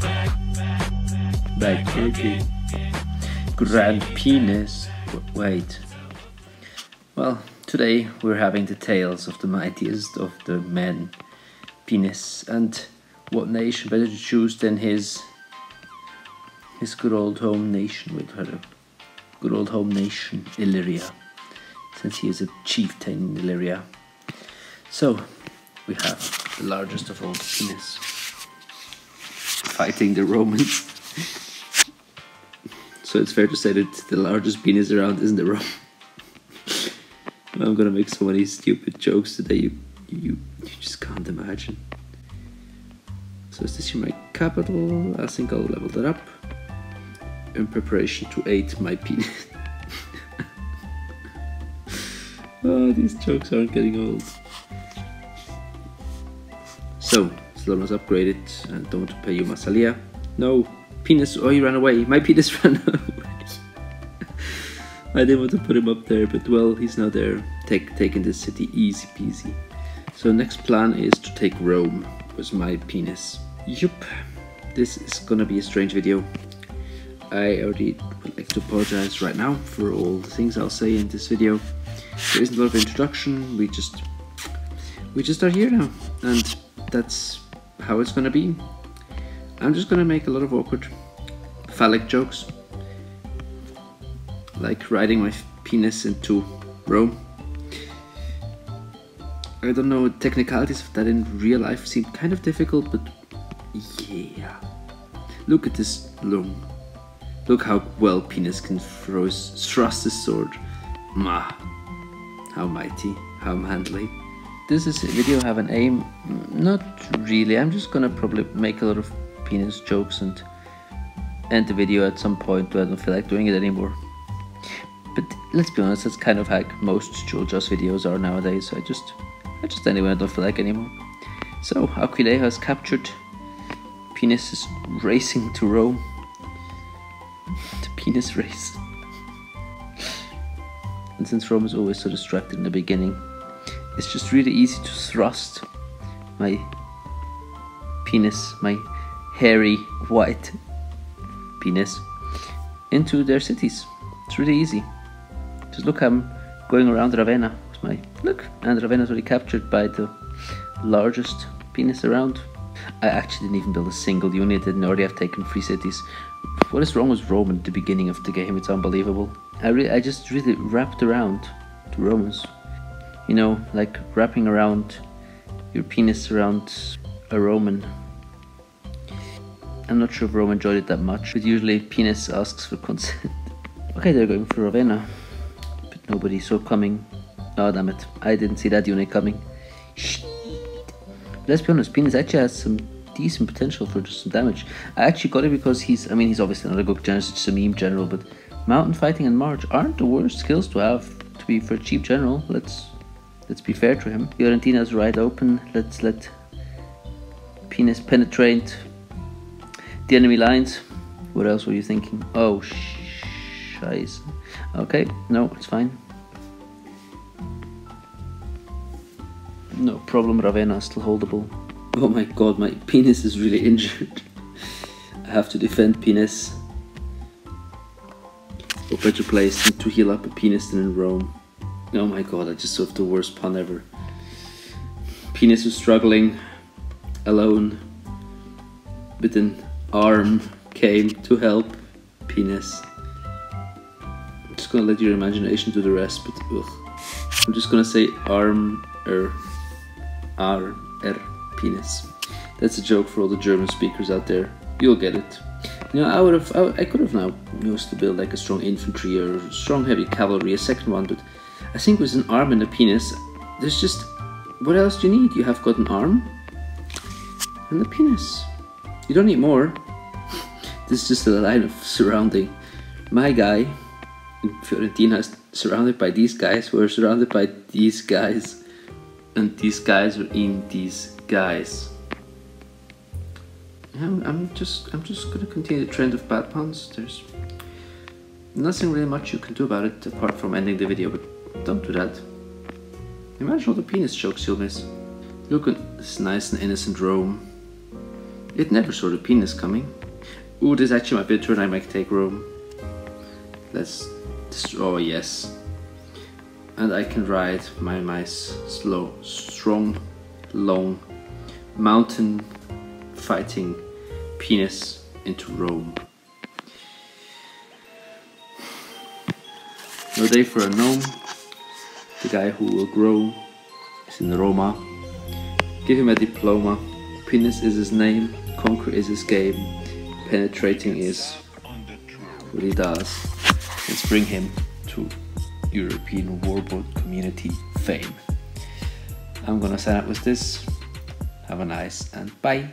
back. Backpacking. Grand Pinnes. Wait. Well, today we're having the tales of the mightiest of the men, Pinnes. And what nation better to choose than his good old home nation, with her good old home nation, Illyria, since he is a chieftain in Illyria. So we have the largest of all the Pinnes fighting the Romans. So it's fair to say that the largest Pinnes around isn't the Roman. I'm gonna make so many stupid jokes today you just can't imagine. So is this my capital? I think I'll level that up in preparation to eat my Pinnes. Oh, these jokes aren't getting old. So, Slona's upgraded and don't pay you Masalia. No, Pinnes, oh he ran away, my Pinnes ran away. I didn't want to put him up there, but well, he's now there, taking this city easy peasy. So next plan is to take Rome with my Pinnes. Yup, this is gonna be a strange video. I already would like to apologize right now for all the things I'll say in this video. There isn't a lot of introduction, we just are here now, and that's how it's gonna be. I'm just gonna make a lot of awkward phallic jokes, like riding my Pinnes into Rome. I don't know, technicalities of that in real life seem kind of difficult, but yeah. Look at this lung. Look how well Pinnes can thrust his sword. Ma, how mighty, how manly. This is a video have an aim, not really. I'm just gonna probably make a lot of Pinnes jokes and end the video at some point where I don't feel like doing it anymore. But let's be honest, that's kind of like most Juljas videos are nowadays. So I just anyway I don't feel like anymore. So Aquileia has captured. Pinnes is racing to Rome. The Pinnes race. And since Rome is always so distracted in the beginning, it's just really easy to thrust my Pinnes, my hairy white Pinnes, into their cities. It's really easy. Just look, I'm going around Ravenna with my look, and Ravenna's already captured by the largest Pinnes around. I actually didn't even build a single unit and already have taken 3 cities. What is wrong with Rome at the beginning of the game? It's unbelievable. I just really wrapped around the Romans. You know, like wrapping around your Pinnes around a Roman. I'm not sure if Rome enjoyed it that much, but usually Pinnes asks for consent. Okay, they're going for Ravenna, but nobody saw coming. Oh damn it, I didn't see that unit coming. Shit. Let's be honest, Pinnes actually has some decent potential for just some damage. I actually got it because he's obviously not a good general, just a meme general, but mountain fighting and march aren't the worst skills to have to be for a cheap general. Let's be fair to him. Fiorentina's right open, let's let Pinnes penetrate the enemy lines. What else were you thinking? Oh shit. Okay, no, it's fine. No problem, Ravenna is still holdable. Oh my god, my Pinnes is really injured. I have to defend Pinnes. What better place to heal up a Pinnes than in Rome? Oh my god, I just saw the worst pun ever. Pinnes is struggling alone, but an arm came to help Pinnes. Gonna let your imagination do the rest, but ugh. I'm just gonna say Pinnes. That's a joke for all the German speakers out there. You'll get it. You know, I could have now used to build like a strong infantry or strong heavy cavalry, a second one, but I think with an arm and a Pinnes, there's just what else do you need? You have got an arm and a Pinnes. You don't need more. This is just a line of surrounding. My guy. Fiorentina is surrounded by these guys who are surrounded by these guys, and these guys are in these guys. I'm just gonna continue the trend of bad puns. There's nothing really much you can do about it apart from ending the video, but don't do that. Imagine all the Pinnes jokes you'll miss. Look at this nice and innocent Rome. It never saw the penis coming. Ooh, this is actually my bit turn. I might take room. Let's destroy, yes. And I can ride my mice slow, strong, long, mountain fighting penis into Rome. No day for a gnome. The guy who will grow is in Roma. Give him a diploma. Pinnes is his name. Conquer is his game. Penetrating is what he does. Let's bring him to European Warboard community fame. I'm gonna sign up with this. Have a nice and bye.